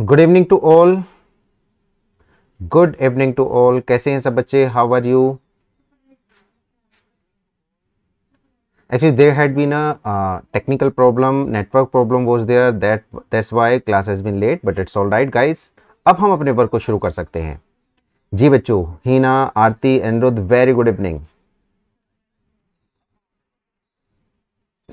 Good evening to all. कैसे हैं सब बच्चे? How are you? Actually there had been a technical problem, network problem was there, that's why class has been late, but it's all right guys. अब हम अपने work को शुरू कर सकते हैं। जी बच्चों, Heena, Aarti, Anuruddh, very good evening.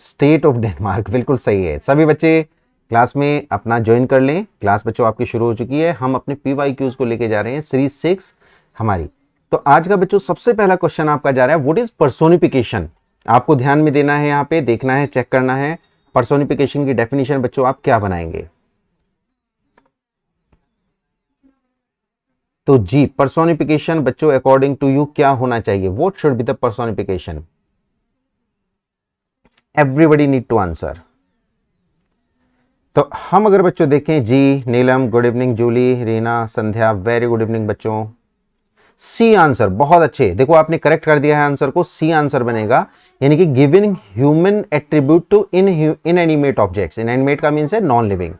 State of Denmark, बिल्कुल सही है। सभी बच्चे क्लास में अपना ज्वाइन कर लें। क्लास बच्चों आपकी शुरू हो चुकी है। हम अपने PYQs को लेके जा रहे हैं, सीरीज 6 हमारी। तो आज का बच्चों सबसे पहला क्वेश्चन आपका जा रहा है, व्हाट इज पर्सोनिफिकेशन। आपको ध्यान में देना है, यहाँ पे देखना है, चेक करना है पर्सोनिफिकेशन की डेफिनेशन। बच्चों आप क्या बनाएंगे? तो जी, पर्सोनिफिकेशन बच्चों अकॉर्डिंग टू यू क्या होना चाहिए? What should be the personification? Everybody need to answer. तो हम अगर बच्चों देखें, जी Neelam good evening, Julie, Reena, Sandhya very good evening बच्चों। सी आंसर, बहुत अच्छे। देखो आपने करेक्ट कर दिया है आंसर को, सी आंसर बनेगा। यानी कि giving human attribute to inanimate objects. Inanimate का मीन्स है नॉन लिविंग,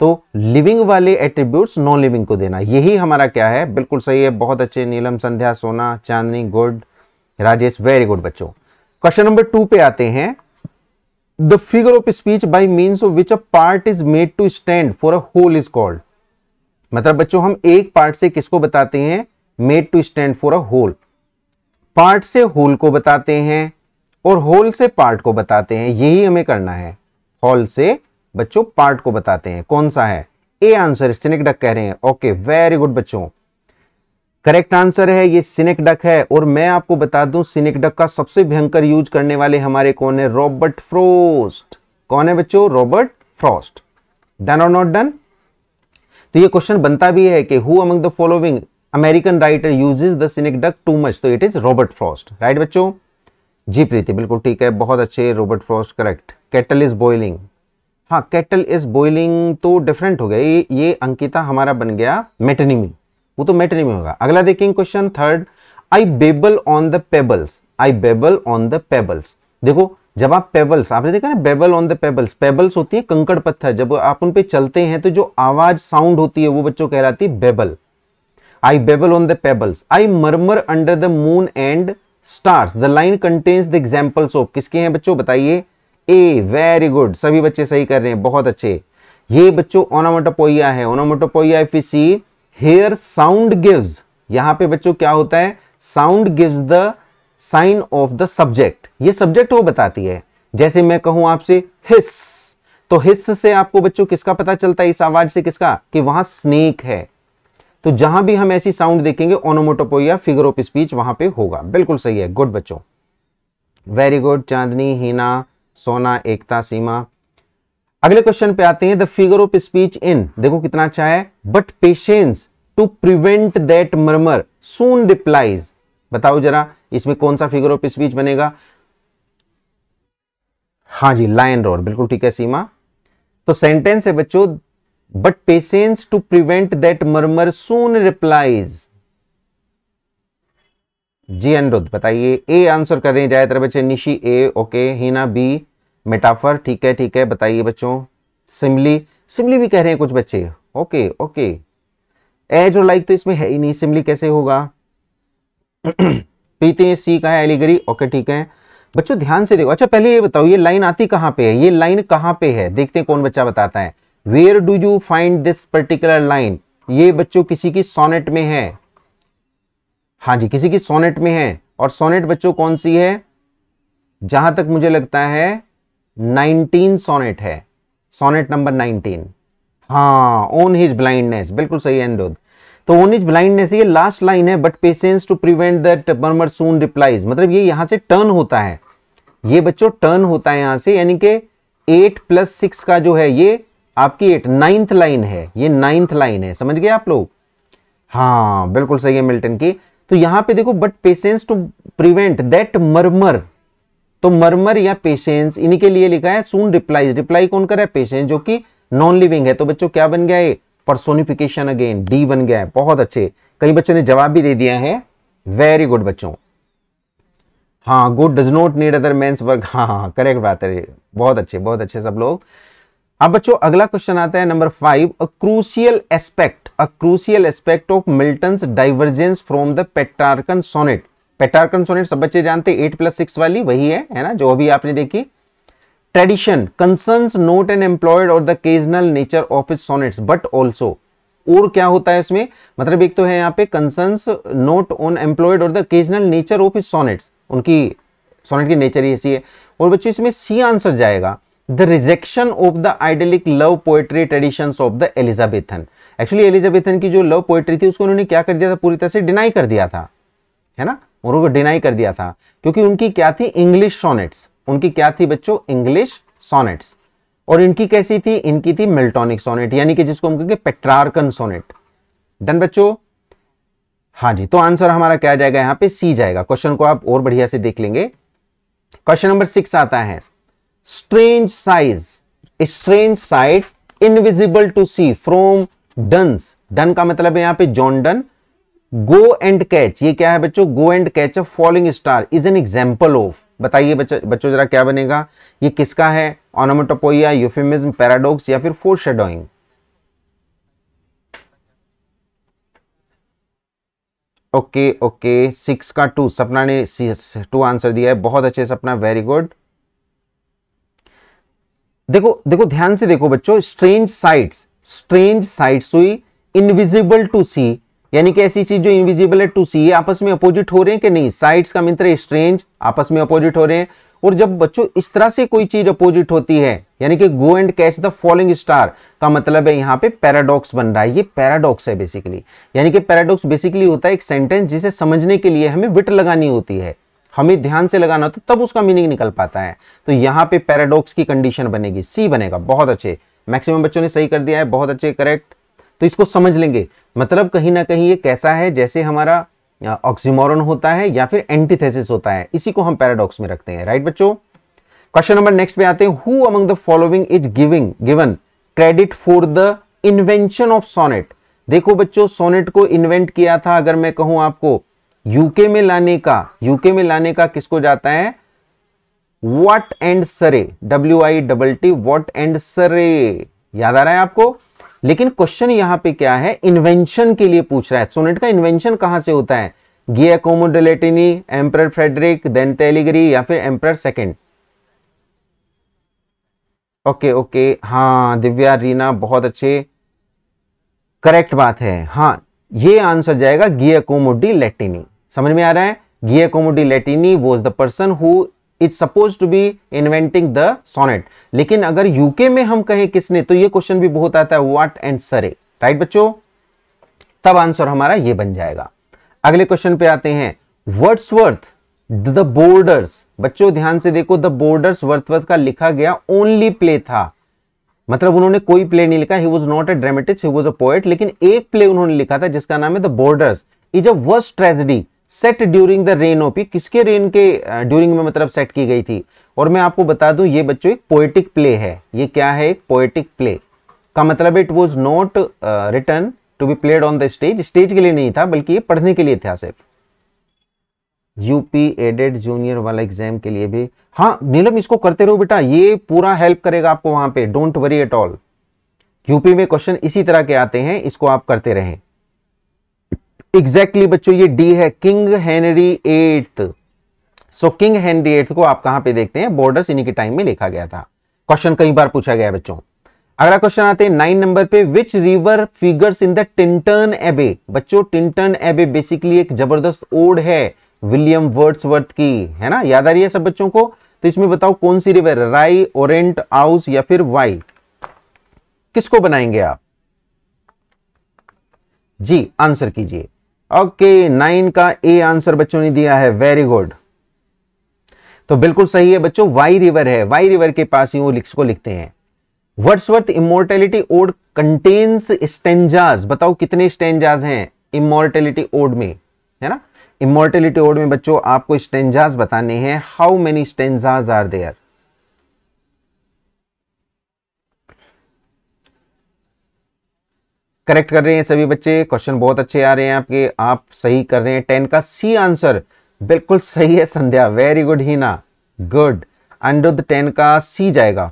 तो लिविंग वाले एट्रीब्यूट्स नॉन लिविंग को देना, यही हमारा क्या है। बिल्कुल सही है, बहुत अच्छे। Neelam, Sandhya, Sona, Chandni good, Rajesh very good बच्चों। क्वेश्चन नंबर 2 पे आते हैं, the figure of speech by means of which a part is made to stand for a whole is called. मतलब बच्चों हम एक पार्ट से किसको बताते हैं? Made to stand for a whole. Part से होल को बताते हैं और होल से पार्ट को बताते हैं, यही हमें करना है। होल से बच्चों पार्ट को बताते हैं, कौन सा है? ए आंसर, सिनेक डक कह रहे हैं। ओके वेरी गुड बच्चों, करेक्ट आंसर है ये, सिनेक डक है। और मैं आपको बता दूं, सिनेक डक का सबसे भयंकर यूज करने वाले हमारे कौन है? Robert Frost. कौन है बच्चों? Robert Frost. डन और नॉट डन? तो ये क्वेश्चन बनता भी है कि who among the following American writer uses the synecdoche too much, तो it is Robert Frost, right बच्चों? जी प्रीति, बिल्कुल ठीक है, बहुत अच्छे। Robert Frost correct. Kettle is boiling, हाँ केटल इज बॉइलिंग तो डिफरेंट हो गया ये अंकिता हमारा बन गया मेटोनिमी, वो तो मेटोनिमी होगा। अगला देखेंगे question 3, I babble on the pebbles. I babble on the pebbles. देखो जब आप पेबल्स, आपने देखा ना babble on the pebbles, pebbles होती है कंकड़ पत्थर, जब आप उन पे चलते हैं तो जो आवाज साउंड होती है वो बच्चों कहलाती है babble. I babble on the pebbles, I murmur under the moon and stars, the line contains the examples of. किसके हैं बच्चों बताइए? ए, वेरी गुड, सभी बच्चे सही कर रहे हैं, बहुत अच्छे। ये बच्चों ओनोमेटोपोइया है। Onomatopoeia if you see here sound gives, यहाँ पे बच्चों क्या होता है? Sound gives the sign of the subject, ये सब्जेक्ट वो बताती है। जैसे मैं कहूं आपसे हिस, तो हिस से आपको बच्चों किसका पता चलता है? इस आवाज से किसका? कि वहां स्नेक है। तो जहां भी हम ऐसी साउंड देखेंगे ओनोमेटोपोइया, फिगर ऑफ स्पीच वहां पे होगा। बिल्कुल सही है, गुड बच्चों, वेरी गुड। चांदनी, हीना, सोना, एकता, सीमा। अगले क्वेश्चन पे आते हैं, the figure of speech in, देखो कितना अच्छा है, but patience to prevent that murmur soon replies. बताओ जरा इसमें कौन सा फिगर ऑफ स्पीच बनेगा? हाँ जी, लायन रोर, बिल्कुल ठीक है सीमा। तो सेंटेंस है बच्चों, but patience to prevent that murmur soon replies. जी अनुरुद्ध बताइए, ए आंसर कर रहे हैं ज्यादातर बच्चे। Nishi A, okay. Heena B, metaphor ठीक है, ठीक है, बताइए बच्चों। सिमली, सिमली भी कह रहे हैं कुछ बच्चे, ओके ओके। एज और लाइक तो इसमें है ही नहीं, सिमली कैसे होगा? प्रीति सी का है, एलिगरी, ओके ठीक है बच्चों। ध्यान से देखो, अच्छा पहले ये बताओ ये लाइन आती कहाँ पे है? ये लाइन कहाँ पे है, देखते हैं कौन बच्चा बताता है। Where do you find this particular line? ये बच्चों किसी की सोनेट में है, हाँ जी किसी की सोनेट में है। और सोनेट बच्चों कौन सी है? जहां तक मुझे लगता है 19 सोनेट है, सोनेट नंबर 19, हाँ। ऑन हिज ब्लाइंडनेस, बिल्कुल सही है अनुरोध। तो ऑन हिज ब्लाइंडनेस ये लास्ट लाइन है, but patience to prevent that murmur soon replies, मतलब ये यहां से टर्न होता है, ये बच्चों टर्न होता है यहां से। यानी कि 8 + 6 का जो है ये आपकी 9th लाइन है, ये 9th लाइन है, समझ गए आप लोग? हाँ बिल्कुल सही है मिल्टन की। तो यहां पे देखो, but patience to prevent that murmur, तो मर्मर या पेशेंस इन्हीं के लिए लिखा है। सून रिप्लाई, रिप्लाई कौन कर रहा है? पेशेंस, जो कि नॉन लिविंग है। तो बच्चों क्या बन गया है? पर्सोनिफिकेशन, अगेन डी बन गया है, बहुत अच्छे। कई बच्चों ने जवाब भी दे दिया है, वेरी गुड बच्चों। हाँ, good does not need other men's work, हाँ हाँ करेक्ट बात है, बहुत अच्छे सब लोग। अब बच्चों अगला क्वेश्चन आता है number 5, a crucial aspect of Milton's divergence from the Petrarchan sonnet. Petrarchan sonnet सब बच्चे जानते हैं 8+6 वाली वही है ना, जो अभी आपने देखी। Tradition concerns note an employed और the occasional nature of its sonnets but also, और क्या होता है इसमें, मतलब एक तो है यहाँ पे कंसर्न्स नोट ऑन एम्प्लॉयड और the occasional nature of its sonnets, उनकी सोनेट की नेचर ही ऐसी है। और बच्चों इसमें सी आंसर जाएगा, the rejection of the idyllic love poetry traditions of the Elizabethan. Actually Elizabethan की जो लव पोएट्री थी उसको उन्होंने क्या कर दिया था, पूरी तरह से डिनाई कर दिया था, है ना, उनको डिनाई कर दिया था क्योंकि उनकी क्या थी, इंग्लिश सोनेट्स। उनकी क्या थी बच्चों, इंग्लिश सोनेट्स। और इनकी कैसी थी, इनकी थी मिल्टोनिक सोनेट, यानी कि जिसको हम कहेंगे पेट्रार्कन सोनेट। डन बच्चों, हाँ जी, तो आंसर हमारा क्या जाएगा यहाँ पे, सी जाएगा। क्वेश्चन को आप और बढ़िया से देख लेंगे। क्वेश्चन नंबर 6 आता है strange sights invisible to see from Donne's. Donne का मतलब है यहाँ पे John Donne. Go and catch, ये क्या है बच्चों, go and catch a falling star is an example of, बताइए बच्चों जरा क्या बनेगा, ये किसका है, ऑनोमेटोपोइया, यूफेमिज्म, पैराडॉक्स या फिर फोरशैडोइंग। ओके ओके, 6 का 2 सपना ने 2 आंसर दिया है, बहुत अच्छे सपना, वेरी गुड। देखो देखो ध्यान से देखो बच्चों, स्ट्रेंज साइट्स हुई इनविजिबल टू सी, यानी कि ऐसी चीज जो इनविजिबल है, टू सी ये आपस में अपोजिट हो रहे हैं कि नहीं, साइड्स का मित्र स्ट्रेंज आपस में अपोजिट हो रहे हैं। और जब बच्चों इस तरह से कोई चीज अपोजिट होती है, यानी कि go and catch the following star का मतलब है यहाँ पे पैराडॉक्स बन रहा है, ये पैराडॉक्स है बेसिकली। यानी कि पैराडॉक्स बेसिकली होता है एक सेंटेंस जिसे समझने के लिए हमें विट लगानी होती है, हमें ध्यान से लगाना होता है, तब उसका मीनिंग निकल पाता है। तो यहाँ पे पैराडॉक्स की कंडीशन बनेगी, सी बनेगा। बहुत अच्छे, मैक्सिमम बच्चों ने सही कर दिया है, बहुत अच्छे करेक्ट। तो इसको समझ लेंगे, मतलब कहीं ना कहीं ये कैसा है, जैसे हमारा ऑक्सीमोरन होता है या फिर एंटीथेसिस होता है, इसी को हम पैराडॉक्स में रखते हैं, राइट बच्चों। क्वेश्चन नंबर नेक्स्ट पे आते हैं, who among the following is given credit for the invention of sonnet. देखो बच्चों सोनेट को इन्वेंट किया था, अगर मैं कहूं आपको यूके में लाने का किसको जाता है, Wyatt and Surrey, WITT, Wyatt and Surrey, याद आ रहा है आपको। लेकिन क्वेश्चन यहाँ पे क्या है, इन्वेंशन के लिए पूछ रहा है, सोनेट का इन्वेंशन कहाँ से होता है, गियाकोमो डेलेटिनी, एम्परर फ्रेडरिक, देन टेलीगरी या फिर एम्परर सेकंड। ओके ओके, हाँ दिव्या, रीना बहुत अच्छे, करेक्ट बात है, हाँ ये आंसर जाएगा गियाकोमो डेलेटिनी। समझ में आ रहा है, Giacomo डेलेटिनी was the person who it's suppose to be inventing the sonnet. लेकिन अगर यूके में हम कहें किसने, तो ये क्वेश्चन भी बहुत आता है, व्हाट एंड सरे, राइट बच्चों, तब आंसर हमारा ये बन जाएगा। अगले क्वेश्चन पे आते हैं, वर्ड्सवर्थ द बोर्डर्स। बच्चों ध्यान से देखो, द बोर्डर्स वर्ड्सवर्थ का लिखा गया ओनली प्ले था, मतलब उन्होंने कोई प्ले नहीं लिखा, he was not a dramatist, he was a poet. लेकिन एक प्ले उन्होंने लिखा था जिसका नाम है the borders is a worst tragedy set during the reign of, किसके रेन के ड्यूरिंग में मतलब सेट की गई थी। और मैं आपको बता दूं ये बच्चों एक पोएटिक प्ले है, ये क्या है, एक पोएटिक प्ले का मतलब it was not written to be played on the stage, stage के लिए नहीं था बल्कि ये पढ़ने के लिए था सिर्फ। यूपी एडेड जूनियर वाला एग्जाम के लिए भी, हाँ नीलम इसको करते रहो बेटा, ये पूरा हेल्प करेगा आपको वहां पे, don't worry at all. UP में क्वेश्चन इसी तरह के आते हैं, इसको आप करते रहें। एग्जैक्टली बच्चों ये डी है, King Henry 8। So King Henry 8 को आप कहां पे देखते हैं, बॉर्डर्स इन्हीं के टाइम में लिखा गया था। क्वेश्चन कई बार पूछा गया है बच्चों। अगला क्वेश्चन आते हैं 9 नंबर पे, which river figures in the Tintern Abbey. बच्चों टिंटर्न एबे बेसिकली एक जबरदस्त ओड है विलियम वर्ड्सवर्थ की, है ना, याद आ रही है सब बच्चों को। तो इसमें बताओ कौन सी रिवर, राई, ओरेंट, आउस या फिर वाई, किसको बनाएंगे आप जी, आंसर कीजिए। ओके 9 का ए आंसर बच्चों ने दिया है, वेरी गुड, तो बिल्कुल सही है बच्चों, वाई रिवर है, वाई रिवर के पास ही वो इसको लिखते हैं। Wordsworth immortality ode contains stanzas, बताओ कितने स्टेंजाज हैं इमोर्टेलिटी ओड में, है ना, इमोर्टेलिटी ओड में बच्चों आपको स्टेंजाज बताने हैं, how many stanzas are there. Correct कर रहे हैं सभी बच्चे, क्वेश्चन बहुत अच्छे आ रहे हैं आपके, आप सही कर रहे हैं। 10 का सी आंसर बिल्कुल सही है Sandhya, very good Heena, good. Aniruddh 10 का सी जाएगा।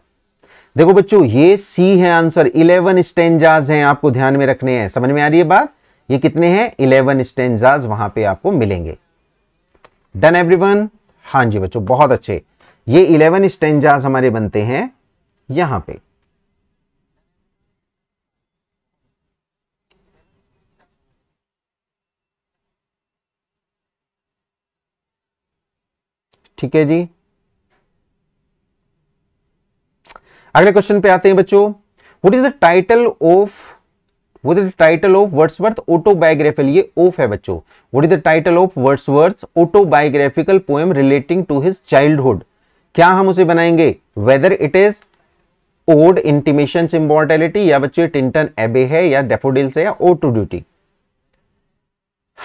देखो बच्चों ये सी है आंसर। 11 स्टेंजाज हैं, आपको ध्यान में रखने हैं। समझ में आ रही है बात? ये कितने हैं? 11 स्टेंजाज वहां पे आपको मिलेंगे। Done everyone? हाँ जी बच्चों बहुत अच्छे। ये 11 स्टेंजाज हमारे बनते हैं यहां पे। ठीक है जी, अगले क्वेश्चन पे आते हैं बच्चों। What is the title of Wordsworth autobiographical, ये ऑफ है बच्चों। What is the title of Wordsworth autobiographical poem relating to his childhood, क्या हम उसे बनाएंगे? Whether it is ode intimations immortality, या बच्चों टिंटन एबे है, या डेफोडिल्स है, या ओड टू ड्यूटी।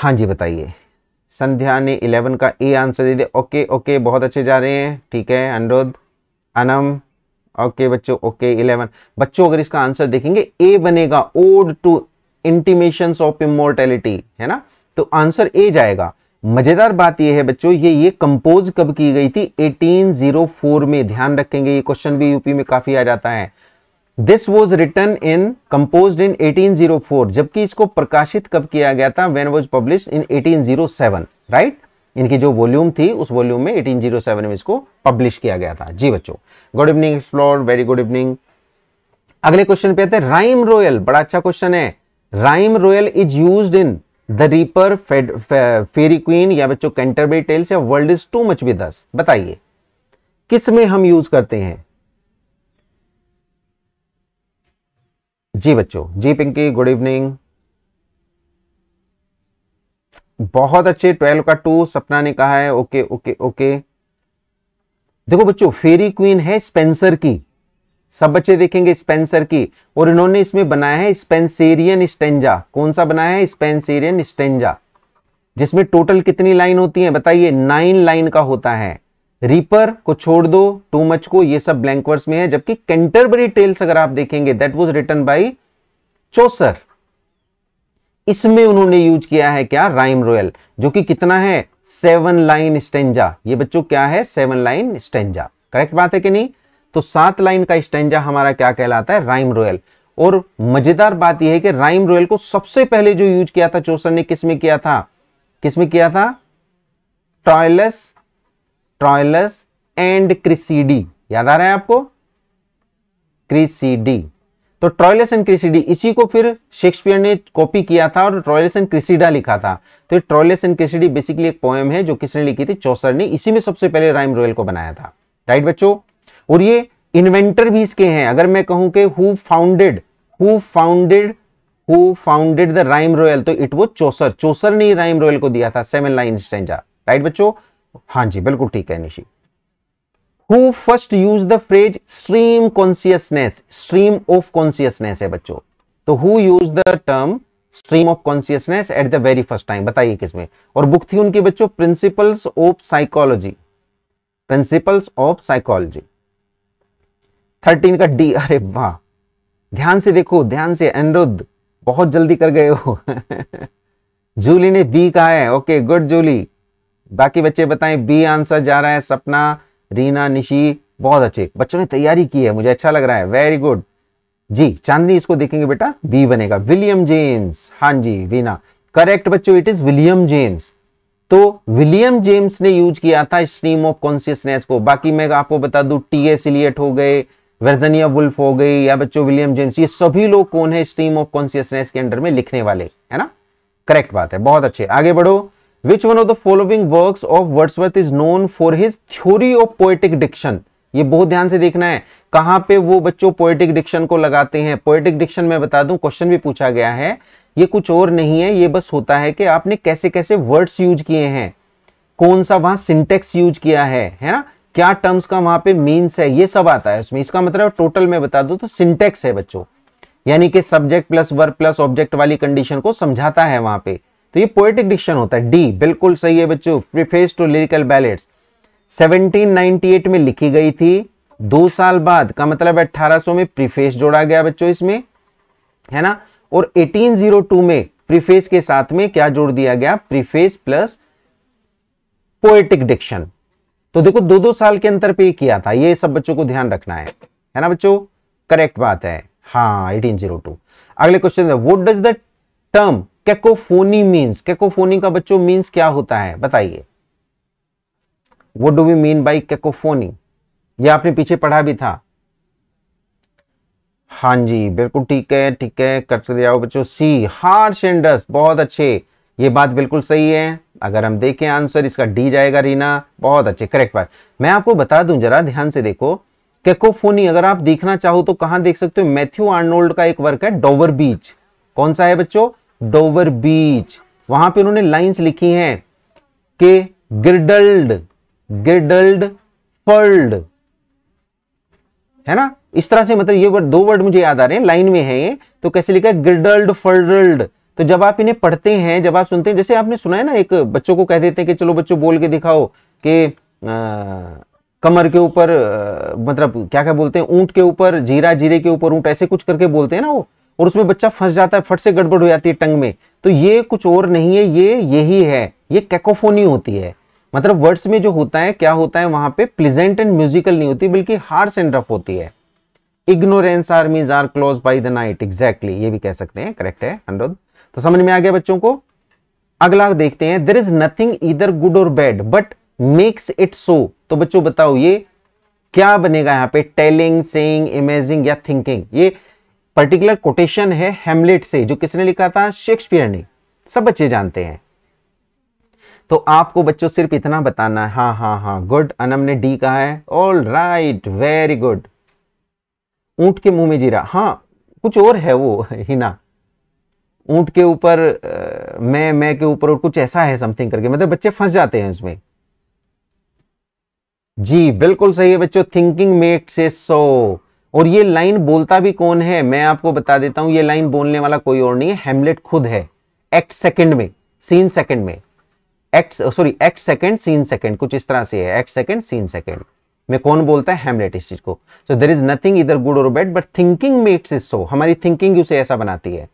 हाँ जी बताइए। संध्या ने 11 का ए आंसर दे दिया। ओके ओके बहुत अच्छे जा रहे हैं। ठीक है अनुरोध, अनम, ओके बच्चों, ओके 11 बच्चों। अगर इसका आंसर देखेंगे ए बनेगा, ode to intimations of immortality, है ना, तो आंसर ए जाएगा। मजेदार बात यह है बच्चों ये कंपोज कब की गई थी? 1804 में। ध्यान रखेंगे ये क्वेश्चन भी यूपी में काफी आ जाता है। This was written in compose in 1804, जबकि इसको प्रकाशित कब किया गया था? When was publish in 1807, right. इनकी जो वॉल्यूम थी उस वॉल्यूम में 1807 में इसको पब्लिश किया गया था। जी बच्चों good evening explore, very good evening. अगले क्वेश्चन पे आते हैं राइम रॉयल। बड़ा अच्छा क्वेश्चन है। Rhyme royal is used in the reaper, fairy queen, या बच्चों कैंटरबरी टेल्स, या world is too much with us. बताइए किस में हम यूज करते हैं? जी बच्चों, जी पिंकी गुड इवनिंग, बहुत अच्छे। 12 का 2 सपना ने कहा है। Okay okay okay. देखो बच्चों फेरी क्वीन है स्पेंसर की, सब बच्चे देखेंगे स्पेंसर की, और इन्होंने इसमें बनाया है स्पेंसेरियन स्टेंजा। कौन सा बनाया है? स्पेंसेरियन स्टेंजा, जिसमें टोटल कितनी लाइन होती है? बताइए। 9 लाइन का होता है। रीपर को छोड़ दो, टू मच को, ये सब ब्लैंक वर्स में है। जबकि कैंटरबरी टेल्स अगर आप देखेंगे that was written by Chaucer, इसमें उन्होंने यूज किया है क्या? राइम रॉयल, जो कि कितना है? 7 लाइन स्टेंजा। ये बच्चों क्या है? 7 लाइन स्टेंजा। करेक्ट बात है कि नहीं? तो 7 लाइन का स्टेंजा हमारा क्या कहलाता है? Rhyme royal. और मजेदार बात यह है कि राइम रॉयल को सबसे पहले जो यूज किया था चौसर ने, किसमें किया था? किसमें किया था? ट्रॉयलस एंड क्रिसीडी, याद आ रहा है आपको? क्रिसीडी। तो ट्रॉयलस एंड क्रिसीडी, इसी को फिर शेक्सपियर ने कॉपी किया था और ट्रॉयलस एंड क्रिसीडा लिखा था। तो ट्रॉयलस एंड क्रिसीडी बेसिकली एक पोएम है जो किसने लिखी थी? चौसर ने। इसी में सबसे पहले राइम रॉयल को बनाया था, राइट बच्चों। और ये इन्वेंटर भी इसके हैं। अगर मैं कहूं कि who founded the rhyme royal, तो इट वो चौसर। चौसर ने राइम रॉयल को दिया था 7 लाइन स्टेंजा, राइट बच्चों। हाँ जी बिल्कुल ठीक है Nishi. Who first used the phrase stream consciousness, stream of consciousness है बच्चों। तो who used the term stream of consciousness at the very first time, बताइए किसमें? और बुक थी उनकी बच्चों principles of psychology, principles of psychology. 13 का डी, अरे वाह, ध्यान से देखो, ध्यान से अनिरुद्ध, बहुत जल्दी कर गए हो। जूली ने बी कहा है, ओके गुड जूली। बाकी बच्चे बताएं, बी आंसर जा रहा है। सपना, रीना, निशी, बहुत अच्छे बच्चों ने तैयारी की है, मुझे अच्छा लग रहा है, वेरी गुड जी। चांदनी इसको देखेंगे बेटा, बी बनेगा। विलियम जेम्स, हाँ जी रीना, करेक्ट बच्चों, इट इज विलियम जेम्स। तो विलियम जेम्स ने यूज किया था स्ट्रीम ऑफ कॉन्शियसनेस को। बाकी मैं आपको बता दूं टीएस इलियट हो गए, वर्जीनिया वुल्फ हो गई, या बच्चों विलियम जेम्स, ये सभी लोग कौन है? स्ट्रीम ऑफ कॉन्शियसनेस के अंडर में लिखने वाले, है ना। करेक्ट बात है, बहुत अच्छे। आगे बढ़ो। Which one of the following works of Wordsworth is known for his theory of poetic diction? ये बहुत ध्यान से देखना है कहां पे वो बच्चों poetic diction को लगाते हैं। poetic diction मैं बता दूं, क्वेश्चन भी पूछा गया है, ये कुछ और नहीं है, ये बस होता है कि आपने कैसे कैसे वर्ड्स यूज किए हैं, कौन सा वहां सिंटेक्स यूज किया है ना, क्या टर्म्स का वहां पे मीन्स है, ये सब आता है उसमें। इसका मतलब टोटल मैं बता दूं तो सिंटेक्स है बच्चों, यानी कि subject plus verb plus object वाली कंडीशन को समझाता है वहां पे। तो ये पोएटिक डिक्शन होता है। डी बिल्कुल सही है बच्चों। प्रीफेस टू लिरिकल बैलेड्स 1798 में लिखी गई थी, 2 साल बाद का मतलब 1800 में प्रीफेस जोड़ा गया बच्चों इसमें, है ना। और 1802 में प्रीफेस के साथ में क्या जोड़ दिया गया? Preface plus poetic diction. तो देखो दो दो साल के अंतर पे किया था, ये सब बच्चों को ध्यान रखना है ना बच्चों, करेक्ट बात है। हाँ 1802। अगले क्वेश्चन है what does the term cacophony means. Cacophony का बच्चों मींस क्या होता है बताइए, what do we mean by cacophony. ये आपने पीछे पढ़ा भी था। हाँ जी बिल्कुल ठीक है करते जाओ बच्चों। सी हार्श एंड डस्ट, बहुत अच्छे, ये बात बिल्कुल सही है। अगर हम देखें आंसर इसका डी जाएगा रीना, बहुत अच्छे करेक्ट बात। मैं आपको बता दूं जरा ध्यान से देखो, कैकोफोनी अगर आप देखना चाहो तो कहां देख सकते हो, मैथ्यू आर्नोल्ड का एक वर्क है डोवर बीच। कौन सा है बच्चों, डोवर बीच। वहां पे उन्होंने लाइंस लिखी हैं कि गिरडल्ड गिरडल्ड फर्ल्ड, है ना इस तरह से, मतलब ये वर्ड दो वर्ड मुझे याद आ रहे हैं लाइन में है ये, तो कैसे लिखा है गिरडल्ड फर्ल्ड। तो जब आप इन्हें पढ़ते हैं, जब आप सुनते हैं, जैसे आपने सुना है ना एक बच्चों को कह देते हैं कि चलो बच्चों बोल के दिखाओ कि कमर के ऊपर मतलब क्या क्या बोलते हैं, ऊंट के ऊपर जीरा जीरे के ऊपर ऊंट, ऐसे कुछ करके बोलते हैं ना वो, और उसमें बच्चा फंस जाता है, फट से गड़बड़ हो जाती है टंग में। तो ये कुछ और नहीं है, ये यही है, ये कैकोफोनी होती है। मतलब वर्ड्स में जो होता है क्या होता है, वहां पे प्लेजेंट एंड म्यूजिकल नहीं होती बल्कि हार्श एंड रफ होती है। Ignorance armies are close by the night, exactly ये भी कह सकते हैं, करेक्ट है अनुरोध। तो समझ में आ गया बच्चों को। अगला देखते हैं, there is nothing either good और bad but makes it so. तो बच्चों बताओ ये क्या बनेगा यहाँ पे, टेलिंग, सेइंग, इमेजिंग या थिंकिंग। ये पर्टिकुलर कोटेशन है हेमलेट से, जो किसने लिखा था, शेक्सपियर ने, सब बच्चे जानते हैं। तो आपको बच्चों सिर्फ इतना बताना है। हाँ हाँ हाँ गुड, अनम ने डी कहा है, ऑल राइट वेरी गुड। ऊंट के मुंह में जीरा, हाँ कुछ और है वो हिना, ऊंट के ऊपर मैं के ऊपर और कुछ ऐसा है समथिंग करके, मतलब बच्चे फंस जाते हैं उसमें। जी बिल्कुल सही है बच्चों, थिंकिंग मेक्स इट सो। और ये लाइन बोलता भी कौन है, मैं आपको बता देता हूं, ये लाइन बोलने वाला कोई और नहीं है, हेमलेट खुद है। एक्ट सेकंड में सीन सेकंड में, एक्ट सेकंड सीन सेकंड, कुछ इस तरह से है, एक्ट सेकंड सीन सेकंड में कौन बोलता है, हेमलेट इस चीज को। So there is nothing either good और bad but thinking makes it so, हमारी थिंकिंग उसे ऐसा बनाती है।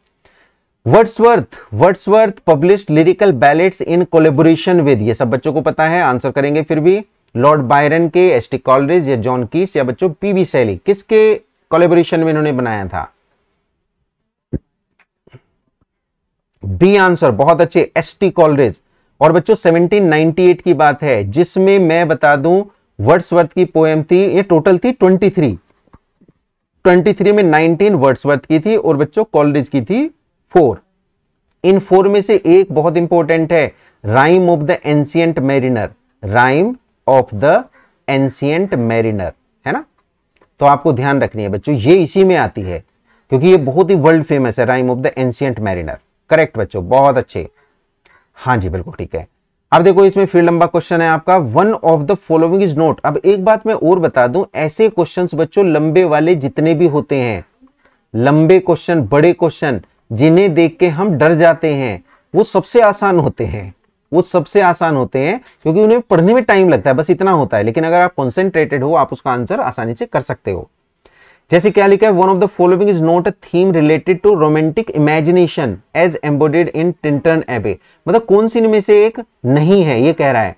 Wordsworth published lyrical ballads in collaboration with, ये सब बच्चों को पता है, आंसर करेंगे फिर भी, लॉर्ड बायरन के, एस.टी. कॉलरिज या जॉन कीट्स या बच्चों पीबी शैली, किसके कोलैबोरेशन में इन्होंने बनाया था। बी आंसर बहुत अच्छे, एस.टी. कॉलरिज। और बच्चों 1798 की बात है, जिसमें मैं बता दूं वर्ड्सवर्थ की पोएम थी, ये टोटल थी 23 में 19 वर्ड्सवर्थ की थी और बच्चों कॉलरिज की थी 4। इन 4 में से एक बहुत इंपॉर्टेंट है, rhyme of the ancient mariner, rhyme of the ancient mariner, है ना। तो आपको ध्यान रखनी है बच्चों, ये इसी में आती है क्योंकि ये बहुत ही वर्ल्ड फेमस है, rhyme of the ancient mariner, correct बच्चों बहुत अच्छे। हाँ जी बिल्कुल ठीक है। अब देखो इसमें फिर लंबा क्वेश्चन है आपका, one of the following is not. अब एक बात मैं और बता दूं, ऐसे क्वेश्चंस बच्चों लंबे वाले जितने भी होते हैं, लंबे क्वेश्चन बड़े क्वेश्चन जिन्हें देख के हम डर जाते हैं, वो सबसे आसान होते हैं, वो सबसे आसान होते हैं क्योंकि उन्हें पढ़ने में टाइम लगता है, बस इतना होता है। लेकिन अगर आप कॉन्सेंट्रेटेड हो आप उसका आंसर आसानी से कर सकते हो। जैसे क्या लिखा है, one of the following is not a theme related to romantic imagination as embodied in Tintern Abbey, मतलब कौन सी इनमें से एक नहीं है, ये कह रहा है।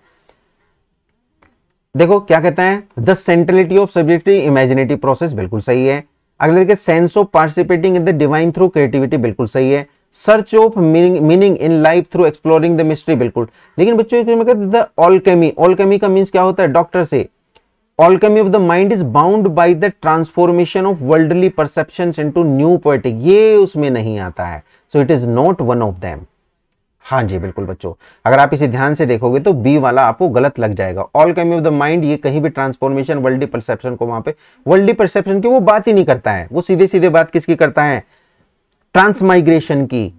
देखो क्या कहता है, the centrality of subjective imaginative process, बिल्कुल सही है। अगले देखिए, sense of participating in the divine through creativity, बिल्कुल सही है। Search of meaning in life through exploring the mystery, बिल्कुल। लेकिन बच्चों एक में कहते द ऑल्केमी, ऑल्केमी का मींस क्या होता है, डॉक्टर से, alchemy of the mind is bound by the transformation of worldly perceptions into new poetic, ये उसमें नहीं आता है, so it is not one of them. हाँ जी बिल्कुल बच्चों, अगर आप इसे ध्यान से देखोगे तो बी वाला आपको गलत लग जाएगा। ऑल्केमी ऑफ द माइंड, ये कहीं भी ट्रांसफॉर्मेशन वर्ल्डली परसेप्शन को, वहां पे वर्ल्डली परसेप्शन की वो बात ही नहीं करता है, वो सीधे सीधे बात किसकी करता है, ट्रांसमाइग्रेशन की,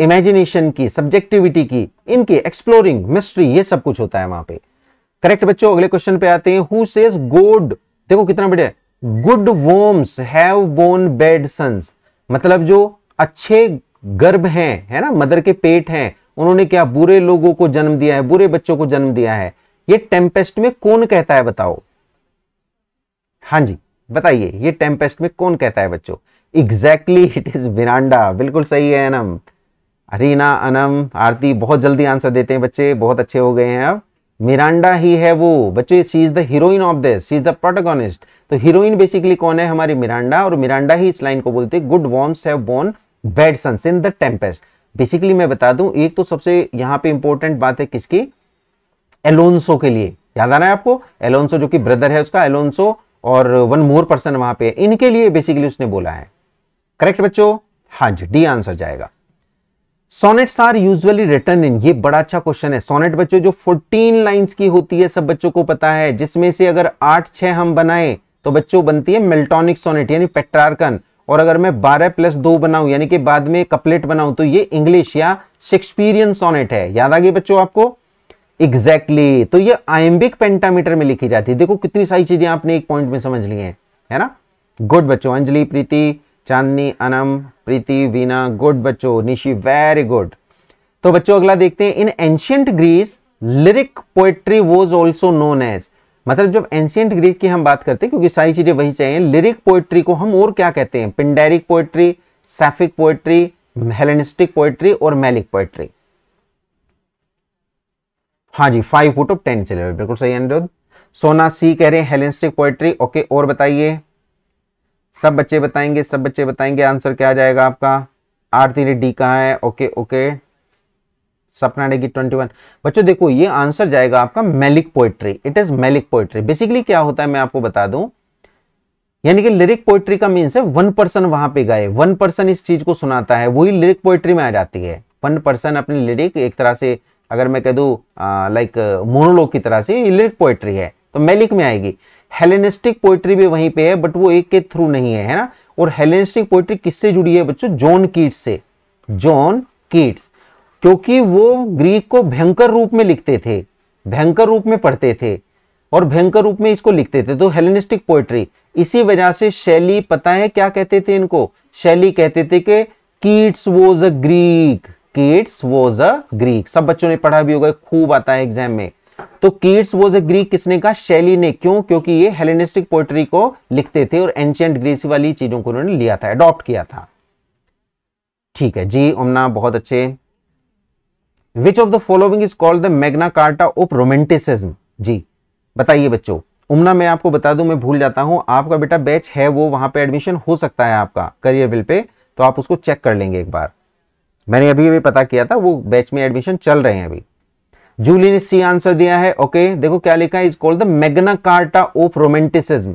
इमेजिनेशन की, सब्जेक्टिविटी की, इनकी एक्सप्लोरिंग मिस्ट्री, ये सब कुछ होता है वहां पे, करेक्ट बच्चों। अगले क्वेश्चन पे आते हैं, हु सेज गुड, देखो कितना बढ़िया, good wombs have borne bad sons, मतलब जो अच्छे गर्भ हैं, है ना, मदर के पेट हैं, उन्होंने क्या बुरे लोगों को जन्म दिया है, बुरे बच्चों को जन्म दिया है। ये टेम्पेस्ट में कौन कहता है बताओ, हाँ जी बताइए, ये टेम्पेस्ट में कौन कहता है बच्चों, एग्जैक्टली इट इज मिरांडा, बिल्कुल सही है अनम, अरीना, अनम, आरती बहुत जल्दी आंसर देते हैं बच्चे, बहुत अच्छे हो गए हैं अब। मिरांडा ही है वो बच्चों, she is the heroine of this, she is the protagonist. तो हीरोइन बेसिकली कौन है? हमारी मिरांडा। और मिरांडा ही इस लाइन को बोलते हैं, गुड वॉर्म्स have borne bad sons in the Tempest. Basically मैं बता दूं, एक तो सबसे यहाँ पे इंपॉर्टेंट बात है किसकी, एलोंसो के लिए। याद आ रहा है आपको? एलोंसो जो कि ब्रदर है उसका, एलोंसो और वन मोर पर्सन वहां पे, इनके लिए बेसिकली उसने बोला है। करेक्ट बच्चों? हाँ जी, डी आंसर जाएगा। Sonnets are usually written in, ये बड़ा अच्छा क्वेश्चन है। सोनेट बच्चों जो 14 लाइंस की होती है सब बच्चों को पता है, जिसमें से अगर 8-6 हम बनाए तो बच्चों बनती है मिल्टॉनिक सोनेट यानी पेट्रार्कन। और अगर मैं 12+2 बनाऊं यानी कि बाद में कपलेट बनाऊं तो ये इंग्लिश या शेक्सपियरियन सोनेट है। याद आ गई बच्चों आपको? एग्जैक्टली तो ये आयम्बिक पेंटामीटर में लिखी जाती है। देखो कितनी सारी चीजें आपने एक पॉइंट में समझ ली हैं, है ना? गुड बच्चों, अंजलि, प्रीति, चांदनी, अनम, प्रीति, वीना, गुड बच्चों, निशी, वेरी गुड। तो बच्चों अगला देखते हैं, in ancient Greece lyric poetry was also known as. मतलब जब एंशियंट ग्रीक की हम बात करते हैं, क्योंकि सारी चीजें वही से हैं, लिरिक पोएट्री को हम और क्या कहते हैं? Pindaric poetry, Sapphic poetry, Hellenistic poetry और मैलिक पोएट्री। हाँ जी, 5 out of 10 चले हुए, बिल्कुल सही अनिरुद्ध। सोना सी कह रहे हैं हेलेनिस्टिक पोएट्री। ओके, और बताइए, सब बच्चे बताएंगे, सब बच्चे बताएंगे। आंसर क्या जाएगा आपका? आरती ने डी कहा है। ओके ओके, सपना ने की 21। बच्चों देखो ये आंसर जाएगा आपका melic poetry, it is melic poetry. Basically क्या होता है मैं आपको बता दूं, यानी कि लिरिक पोएट्री का मीन्स है वन पर्सन वहां पे गए, वन पर्सन इस चीज को सुनाता है, वही लिरिक पोएट्री में आ जाती है। वन पर्सन अपनी लिरिक, एक तरह से अगर मैं कह दूं लाइक मोनोलॉग की तरह से, लिरिक पोएट्री है तो मैलिक में आएगी। हेलेनिस्टिक पोएट्री भी वहीं पे है बट वो एक के थ्रू नहीं है, है ना? और हेलेनिस्टिक पोएट्री किससे जुड़ी है बच्चों? जॉन कीट्स से। जॉन कीट्स, क्योंकि वो ग्रीक को भयंकर रूप में लिखते थे, भयंकर रूप में पढ़ते थे और भयंकर रूप में इसको लिखते थे, तो हेलेनिस्टिक पोएट्री। इसी वजह से शैली, पता है क्या कहते थे इनको? शैली कहते थे कि Keats was a Greek, Keats was a Greek. सब बच्चों ने पढ़ा भी होगा, खूब आता है एग्जाम में। तो कीट्स वाज अ ग्रीक किसने कहा? शैली ने। क्यों? क्योंकि ये हेलेनिस्टिक पोएट्री को लिखते थे और एंशिएंट ग्रीस वाली चीजों को उन्होंने लिया था, अडॉप्ट किया था। ठीक है जी, ओमना बहुत अच्छे। Which of the following is called the Magna Carta of romanticism? जी बताइए बच्चों। उमना मैं आपको बता दूं, मैं भूल जाता हूं, आपका बेटा बैच है वो, वहां पे एडमिशन हो सकता है आपका करियर बिल पे, तो आप उसको चेक कर लेंगे एक बार। मैंने अभी अभी पता किया था, वो बैच में एडमिशन चल रहे हैं अभी। जूली ने सी आंसर दिया है। ओके, देखो क्या लिखा है, is called the Magna Carta of romanticism,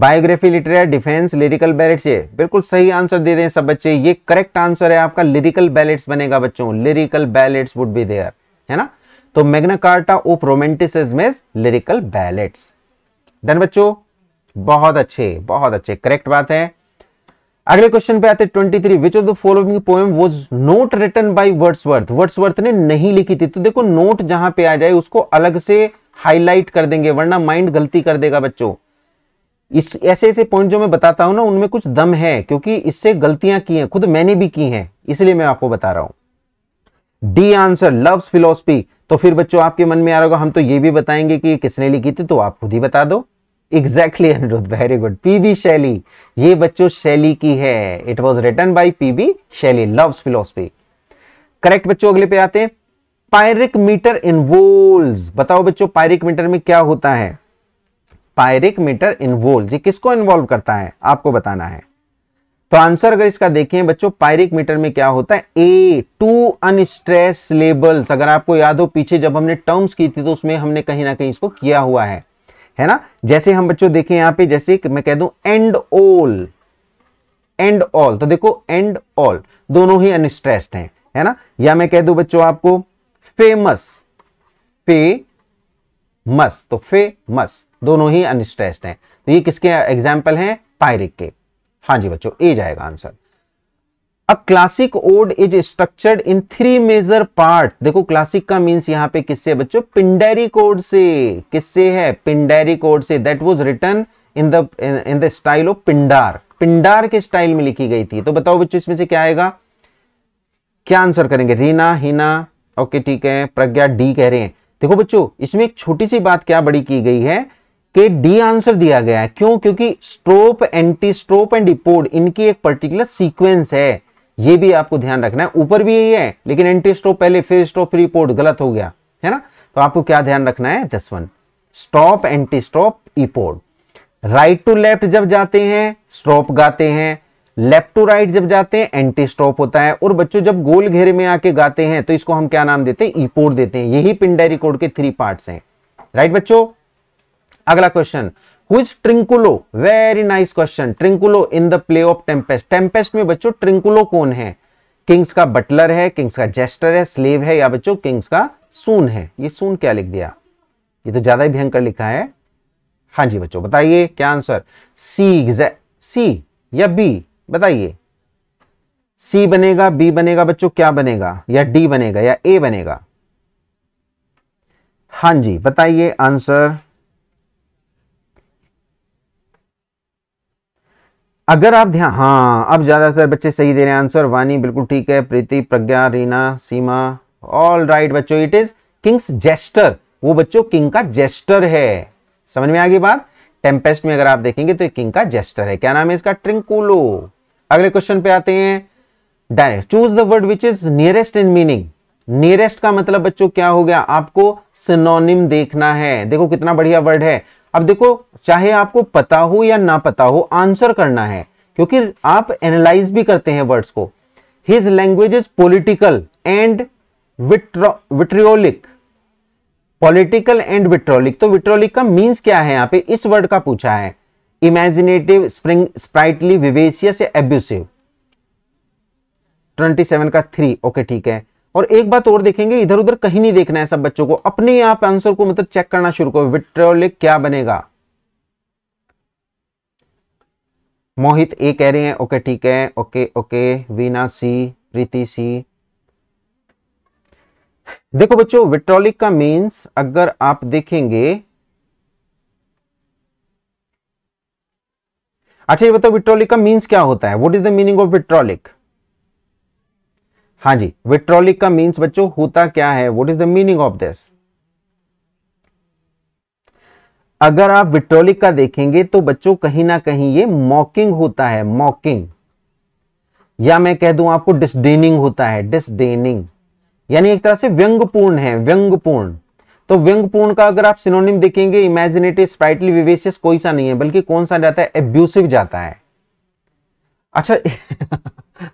biography, literature, defence, lyrical ballads. ये बिल्कुल सही आंसर दे दें सब बच्चे, ये करेक्ट आंसर है आपका। लिरिकल बैलेट्स बनेगा बच्चों, lyrical ballads would be there, है ना? तो Magna Carta of romanticism is lyrical ballads. Done बच्चों, बहुत अच्छे, बहुत अच्छे, करेक्ट बात है। अगले क्वेश्चन पे आते 23। Which of the following poem was not written by Wordsworth? Wordsworth ने नहीं लिखी थी। तो देखो नोट जहां पे आ जाए उसको अलग से हाईलाइट कर देंगे, वरना माइंड गलती कर देगा बच्चों। इस ऐसे ऐसे पॉइंट जो मैं बताता हूं ना, उनमें कुछ दम है, क्योंकि इससे गलतियां की हैं, खुद मैंने भी की हैं, इसलिए मैं आपको बता रहा हूं। D answer, loves philosophy. तो फिर बच्चों आपके मन में आ रहा होगा, हम तो ये भी बताएंगे कि किसने लिखी थी, तो आप खुद ही बता दो। Exactly Anirudh, very good. PB Shelley, ये बच्चों शैली की है, it was written by PB Shelley, loves philosophy, correct बच्चों। अगले पे आते हैं, पायरिक मीटर इन्वॉल्व्स। बताओ बच्चों पायरिक मीटर में क्या होता है? पायरिक मीटर इन्वॉल्व्स, ये किसको इन्वॉल्व करता है आपको बताना है। तो आंसर अगर इसका देखें बच्चों, पायरिक मीटर में क्या होता है? A, two unstress syllables. अगर आपको याद हो पीछे जब हमने टर्म्स की थी तो उसमें हमने कहीं ना कहीं इसको किया हुआ है ना? जैसे हम बच्चों देखें यहां पे, जैसे मैं कह दूं एंड ऑल, एंड ऑल, तो देखो एंड ऑल दोनों ही अनस्ट्रेस्ड हैं, है ना? या मैं कह दूं बच्चों आपको फेमस, फेमस, तो फेमस दोनों ही अनस्ट्रेस्ड हैं। तो ये किसके एग्जाम्पल हैं? पायरिक के। हाँ जी बच्चों, ए जाएगा answer. A classic ode is structured in 3 major part. देखो क्लासिक का मीन्स यहाँ पे किससे बच्चों? पिंडेरिक ओड से। किससे है? पिंडेरिक ओड से। That was written in the style of Pindar, Pindar के स्टाइल में लिखी गई थी। तो बताओ बच्चों इसमें से क्या आएगा, क्या आंसर करेंगे? रीना, हिना, ओके ठीक है, प्रज्ञा डी कह रहे हैं। देखो बच्चों इसमें एक छोटी सी बात क्या बड़ी की गई है कि डी आंसर दिया गया है। क्यों? क्योंकि स्ट्रोप, एंटी स्ट्रोप एंड इपोड, इनकी एक पर्टिकुलर सीक्वेंस है, ये भी आपको ध्यान रखना है। ऊपर भी यही है लेकिन एंटी स्ट्रोप पहले, फिर स्ट्रोप, फिर इपोड, गलत हो गया, है ना? तो आपको क्या ध्यान रखना है, this one, stop, anti stop, epode. Right to left जब जाते हैं स्टॉप गाते हैं, लेफ्ट टू राइट जब जाते हैं एंटी स्टॉप होता है, और बच्चों जब गोल घेरे में आके गाते हैं तो इसको हम क्या नाम देते हैं, इपोड देते हैं। यही पिंडारी कोड के 3 पार्ट्स हैं, राइट बच्चों। अगला question, who is Trinculo, very nice question. Trinculo in the play of Tempest, Tempest में बच्चों ट्रिंकुलो कौन है, किंग्स का बटलर है, किंग्स का जेस्टर है, स्लेव है, या बच्चों किंग्स का सून है। ये सून क्या लिख दिया, ये तो ज्यादा ही भयंकर लिखा है। हाँ जी बच्चों बताइए क्या आंसर, सी या बी, बताइए सी बनेगा, बी बनेगा बच्चों, क्या बनेगा, या डी बनेगा या ए बनेगा। हाँ जी बताइए आंसर। अगर आप ध्यान, हाँ अब ज्यादातर बच्चे सही दे रहे हैं आंसर। वानी बिल्कुल ठीक है, प्रीति, प्रज्ञा, रीना, सीमा, ऑल राइट बच्चों। इट इज किंग्स जेस्टर, वो बच्चों किंग का जेस्टर है। समझ में आ गई बात। टेम्पेस्ट में अगर आप देखेंगे तो किंग का जेस्टर है। क्या नाम है इसका, ट्रिंकुलो। अगले क्वेश्चन पे आते हैं direct. Choose the word which is nearest in meaning. Nearest का मतलब बच्चों क्या हो गया, आपको सिनोनिम देखना है। देखो कितना बढ़िया वर्ड है। अब देखो चाहे आपको पता हो या ना पता हो आंसर करना है, क्योंकि आप एनालाइज भी करते हैं वर्ड्स को। His language is political and vitriolic. Political and vitriolic, तो विट्रोलिक का मीन्स क्या है, यहाँ पे इस वर्ड का पूछा है। Imaginative, spring, sprightly, vivacious, abusive. 27 का 3, ओके ठीक है। और एक बात और देखेंगे, इधर उधर कहीं नहीं देखना है, सब बच्चों को अपने आप आंसर को मतलब चेक करना शुरू करो। विट्रोलिक क्या बनेगा, मोहित ए कह रहे हैं, ओके ठीक है, okay okay, Veena C, Preeti C. देखो बच्चों विट्रोलिक का मीन्स अगर आप देखेंगे, अच्छा ये बताओ विट्रोलिक का मीन्स क्या होता है, what is the meaning of vitriolic. हाँ जी विट्रोलिक का मीन्स बच्चों होता क्या है, what is the meaning of this. अगर आप विट्रोलिक का देखेंगे तो बच्चों कहीं ना कहीं ये मॉकिंग होता है, मॉकिंग, या मैं कह दूं आपको डिसडेनिंग होता है, डिसडेनिंग, यानी एक तरह से व्यंगपूर्ण है, व्यंगपूर्ण। तो व्यंगपूर्ण का अगर आप सिनोनिम देखेंगे, इमेजिनेटिव, स्प्राइटली, विवेशियस कोई सा नहीं है, बल्कि कौन सा जाता है, एब्यूसिव जाता है। अच्छा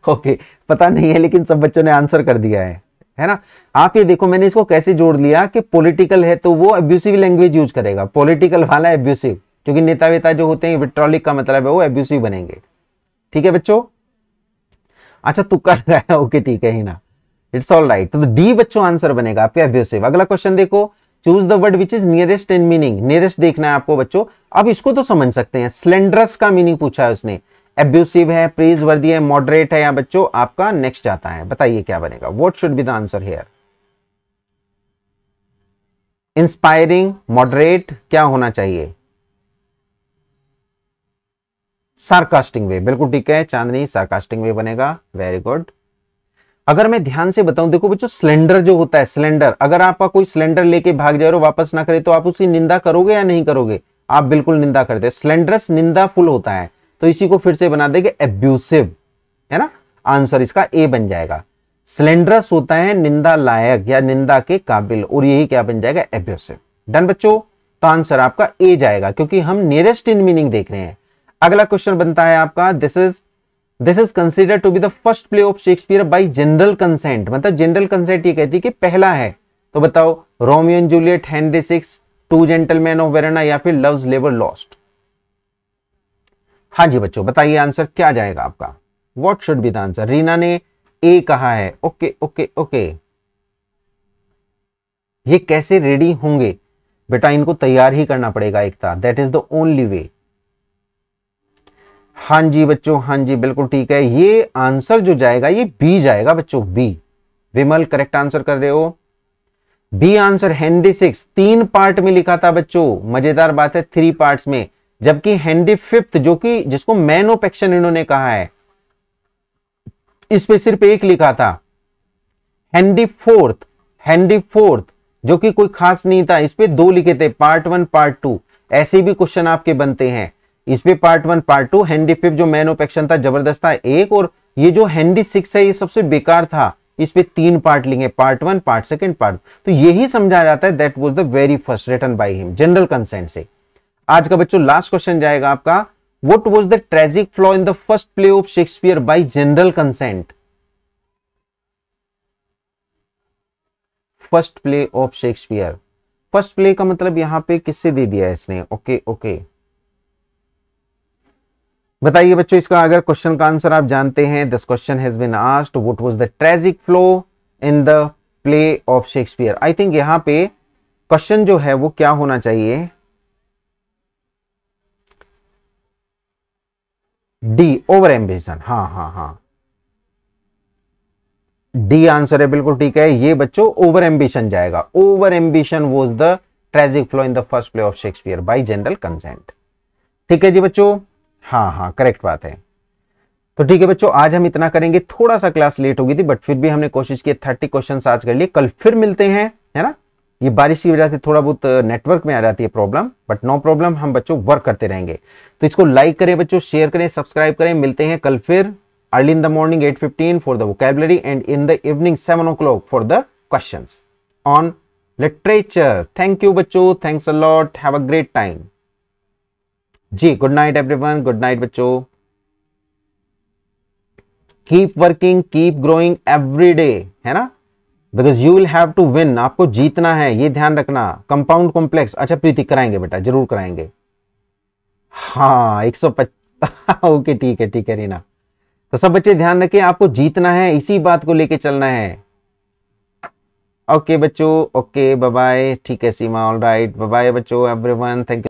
ओके, पता नहीं है लेकिन सब बच्चों ने आंसर कर दिया है ना। आप ये देखो मैंने इसको कैसे जोड़ लिया कि पॉलिटिकल है तो वो एब्यूसिव लैंग्वेज यूज करेगा, पॉलिटिकल वाला एब्यूसिव, क्योंकि नेता वेता जो होते हैं विट्रोलिक का मतलब है वो एब्यूसिव बनेंगे। ठीक है बच्चों, अच्छा तुक्का लगाया, ओके ठीक है ही ना, इट्स ऑल राइट। तो डी बच्चों आंसर बनेगा आपके, एब्यूसिव। अगला क्वेश्चन देखो, choose the word which is nearest in meaning. Nearest देखना है आपको बच्चों। अब इसको तो समझ सकते हैं, स्लेंडरस का मीनिंग पूछा है उसने, एब्यूसिव है, प्रेजवर्दी है, मॉडरेट है, या बच्चों आपका नेक्स्ट आता है। बताइए क्या बनेगा, what should be the answer here. Inspiring, moderate, क्या होना चाहिए, सार्कास्टिक वे, बिल्कुल ठीक है चांदनी, सार्कास्टिक वे बनेगा, वेरी गुड। अगर मैं ध्यान से बताऊं देखो बच्चों, स्लेंडर जो होता है, स्लेंडर, अगर आपका कोई स्लेंडर लेके भाग जाए और वापस ना करे तो आप उसकी निंदा करोगे या नहीं करोगे, आप बिल्कुल निंदा करते हो। स्लेंडरस निंदा फुल होता है, तो इसी को फिर से बना देंगे एब्यूसिव, है ना, आंसर इसका ए बन जाएगा। स्लेंडरस होता है निंदा लायक या निंदा के काबिल, और यही क्या बन जाएगा, एब्यूसिव। डन बच्चों, तो आंसर आपका ए जाएगा, क्योंकि हम नियरेस्ट इन मीनिंग देख रहे हैं। अगला क्वेश्चन बनता है आपका, this is considered to be the first play of Shakespeare by general consent. मतलब जनरल कंसेंट ये कहती है कि पहला है, तो बताओ Romeo and Juliet, Henry six, two gentleman of Verona, या फिर लव्स लेबर लॉस्ट। हाँ जी बच्चों बताइए आंसर क्या जाएगा आपका, what should be the answer. Reena ने ए कहा है, ओके ओके ओके। ये कैसे रेडी होंगे बेटा, इनको तैयार ही करना पड़ेगा Ekta, that is the only way. हाँ जी बच्चों, हाँ जी बिल्कुल ठीक है, ये आंसर जो जाएगा ये बी जाएगा बच्चों, बी। विमल करेक्ट आंसर कर रहे हो, B answer. Henry six 3 part में लिखा था बच्चों, मजेदार बात है 3 पार्ट्स में, जबकि हेनरी फिफ्थ जो कि जिसको मैन ऑफ एक्शन इन्होंने कहा है, इस पे सिर्फ एक लिखा था। हेनरी फोर्थ जो कि कोई खास नहीं था, इस पे 2 लिखे थे, पार्ट 1 पार्ट 2। ऐसे भी क्वेश्चन आपके बनते हैं, इस पे पार्ट 1 पार्ट 2। हेनरी फिफ्थ जो मैन ऑफ एक्शन था जबरदस्त था 1, और ये जो हेनरी 6 है ये सबसे बेकार था, इस पे तीन पार्ट लेंगे, part one, part second, part. तो यही समझा जाता है that was the very first written by him general consent से। आज का बच्चों लास्ट क्वेश्चन जाएगा आपका, what was the tragic flaw in the first play of Shakespeare by general consent? First play of Shakespeare, first play का मतलब यहां पे किससे दे दिया है इसने? ओके ओके, बताइए बच्चों इसका अगर क्वेश्चन का आंसर आप जानते हैं। This question has been asked, what was the tragic flaw in the play of Shakespeare. I think यहाँ पे क्वेश्चन जो है वो क्या होना चाहिए, डी ओवर एम्बिशन। हाँ, डी आंसर है, बिल्कुल ठीक है ये बच्चों, ओवर एम्बिशन जाएगा। Over ambition was the tragic flaw in the first play of Shakespeare by general consent. ठीक है जी बच्चों, हाँ, करेक्ट बात है। तो ठीक है बच्चों, आज हम इतना करेंगे। थोड़ा सा क्लास लेट हो गई थी बट फिर भी हमने कोशिश की, 30 क्वेश्चंस आज कर लिए। कल फिर मिलते हैं, है ना। ये बारिश की वजह से थोड़ा बहुत नेटवर्क में आ जाती है प्रॉब्लम, बट नो प्रॉब्लम, हम बच्चों वर्क करते रहेंगे। तो इसको लाइक करें बच्चों, शेयर करें, सब्सक्राइब करें। मिलते हैं कल फिर early in the morning 8:15 for the vocabulary and in the evening 7 o'clock for the question on literature. Thank you बच्चों, thanks a lot, have a great time जी। Good night everyone, good night बच्चों। Keep working, keep growing every day, है ना, because you will have to win. आपको जीतना है, ये ध्यान रखना। कंपाउंड कॉम्प्लेक्स, अच्छा प्रीति कराएंगे बेटा, जरूर कराएंगे। हाँ 150 ओके, ठीक है रीना। तो सब बच्चे ध्यान रखें, आपको जीतना है, इसी बात को लेके चलना है। ओके बच्चों, ओके बाय, ठीक है सीमा, ऑल राइट, बाय बच्चों एवरीवन, थैंक यू।